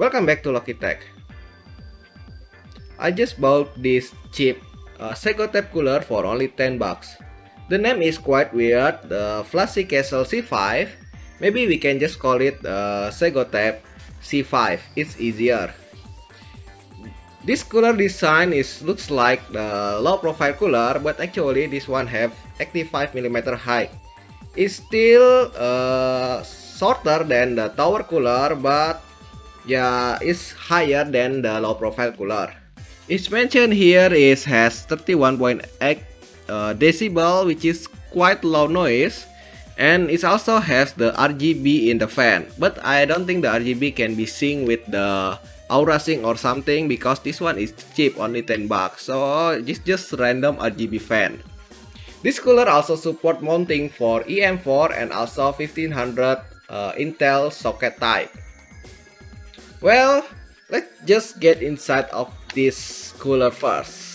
Welcome back to Lokitech. I just bought this cheap Segotep cooler for only 10 bucks. The name is quite weird, Flashy Castle C5. Maybe we can just call it Segotep C5, it's easier. This cooler design looks like the low profile cooler, but actually this one have 85mm height. It's still shorter than the tower cooler, but yeah, it's higher than the low profile cooler. It's mentioned here it has 31.8 decibel, which is quite low noise, and it also has the RGB in the fan, but I don't think the RGB can be synced with the Aura Sync or something, because this one is cheap, only 10 bucks, so it's just random RGB fan. This cooler also support mounting for AM4 and also 1500 Intel socket type. Well, let's just get inside of this cooler first.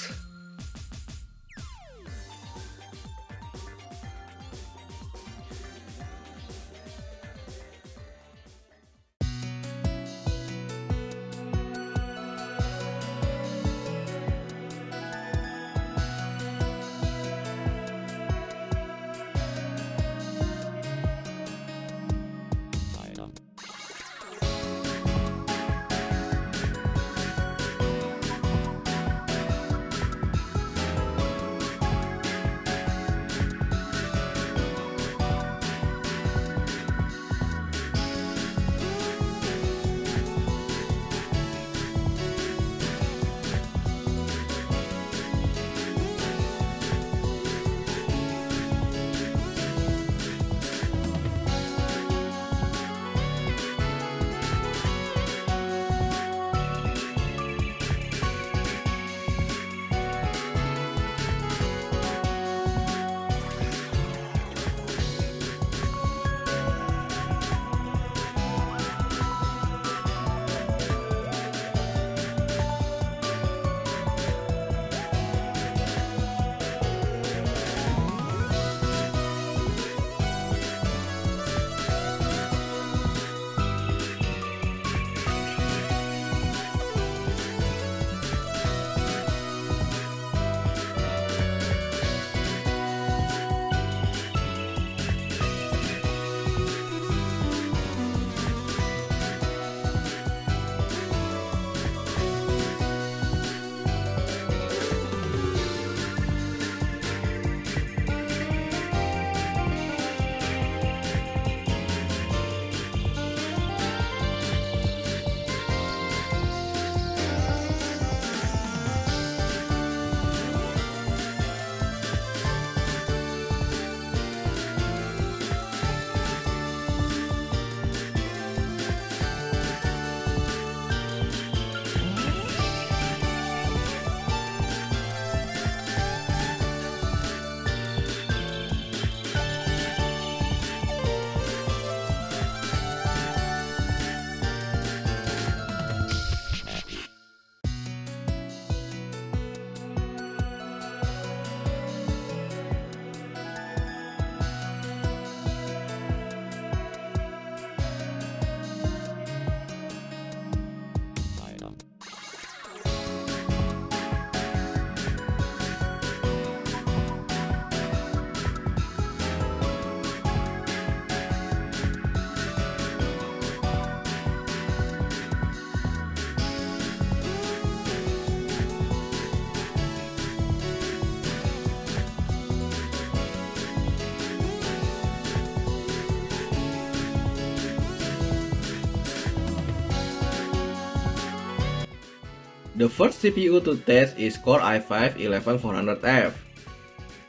The first CPU to test is Core i5-11400F.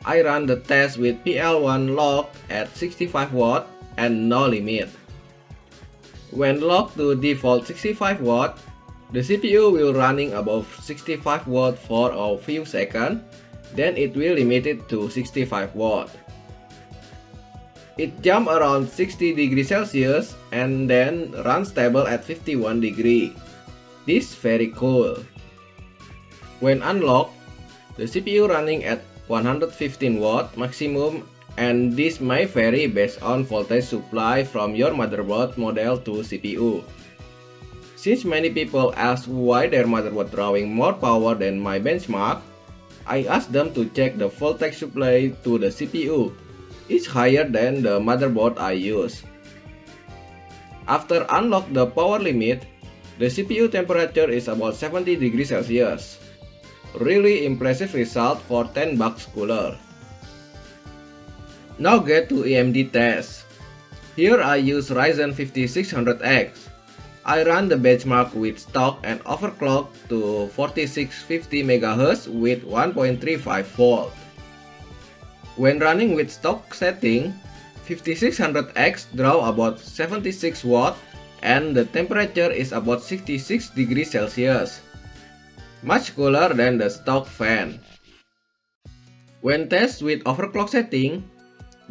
I ran the test with PL1 locked at 65W and no limit. When locked to default 65W, the CPU will running above 65W for a few seconds, then it will limit it to 65W. It jumps around 60 degrees Celsius and then runs stable at 51 degrees. This is very cool. When unlocked, the CPU running at 115W maximum, and this may vary based on voltage supply from your motherboard model to CPU. Since many people asked why their motherboard drawing more power than my benchmark, I asked them to check the voltage supply to the CPU. It's higher than the motherboard I use. After unlock the power limit, the CPU temperature is about 70 degrees Celsius. Really impressive result for $10 cooler. Now get to AMD test. Here I use Ryzen 5600X. I run the benchmark with stock and overclock to 4650 MHz with 1.35V. When running with stock setting, 5600X draw about 76W and the temperature is about 66 degrees Celsius. Much cooler than the stock fan. When tested with overclock setting,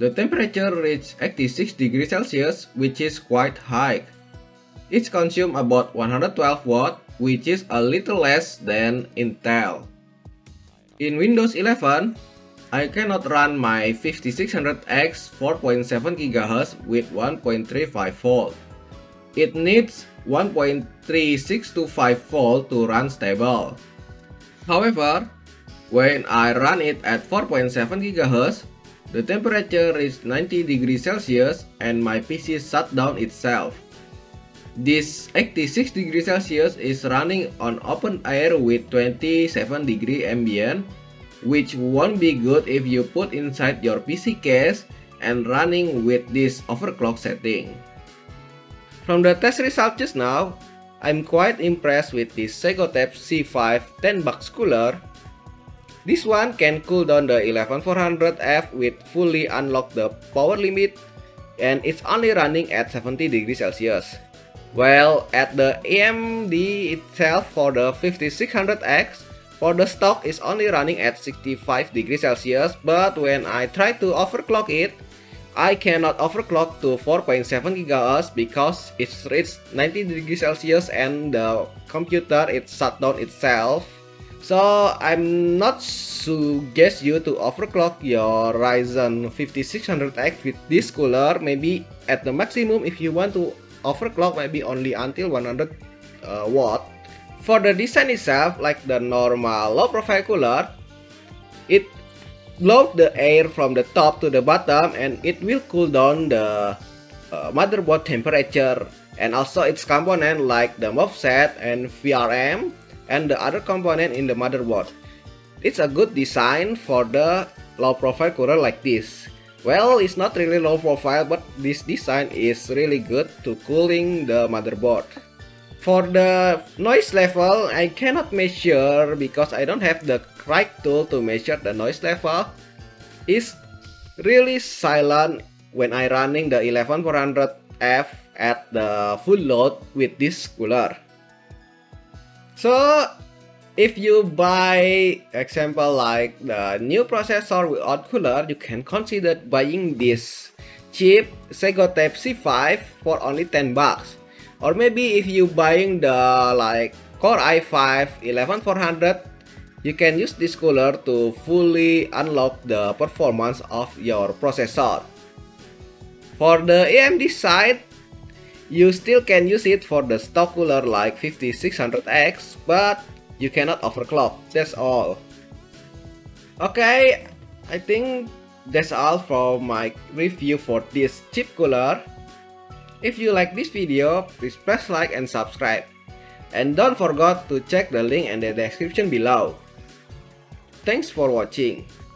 the temperature reached 86 degrees Celsius, which is quite high. It consumes about 112W, which is a little less than Intel. In Windows 11, I cannot run my 5600X 4.7GHz with 1.35V. It needs 1.3625V to run stable. However, when I run it at 4.7GHz, the temperature reached 90 degrees Celsius and my PC shut down itself. This 86 degrees Celsius is running on open air with 27 degree ambient, which won't be good if you put inside your PC case and running with this overclock setting. From the test result just now, I'm quite impressed with this Segotep C5 $10 cooler. This one can cool down the 11400F with fully unlocked the power limit, and it's only running at 70 degrees Celsius. Well, at the AMD itself for the 5600X, for the stock is only running at 65 degrees Celsius, but when I try to overclock it, I cannot overclock to 4.7GHz because it's reached 90 degrees Celsius and the computer it shut down itself. So I'm not suggest you to overclock your Ryzen 5600X with this cooler. Maybe at the maximum if you want to overclock, maybe only until 100W. For the design itself, like the normal low profile cooler, it blows the air from the top to the bottom and it will cool down the motherboard temperature, and also its component like the MOSFET and VRM and the other component in the motherboard. It's a good design for the low profile cooler like this. Well, it's not really low profile, but this design is really good to cooling the motherboard. For the noise level, I cannot measure because I don't have the right tool to measure the noise level. It's really silent when I running the 11400F at the full load with this cooler. So, if you buy, example like the new processor without cooler, you can consider buying this cheap Segotep C5 for only $10. Or maybe if you buying the like Core i5-11400, you can use this cooler to fully unlock the performance of your processor. For the AMD side, you still can use it for the stock cooler like 5600X, but you cannot overclock, that's all. Okay, I think that's all for my review for this cheap cooler. If you like this video, please press like and subscribe. And don't forget to check the link in the description below. Thanks for watching.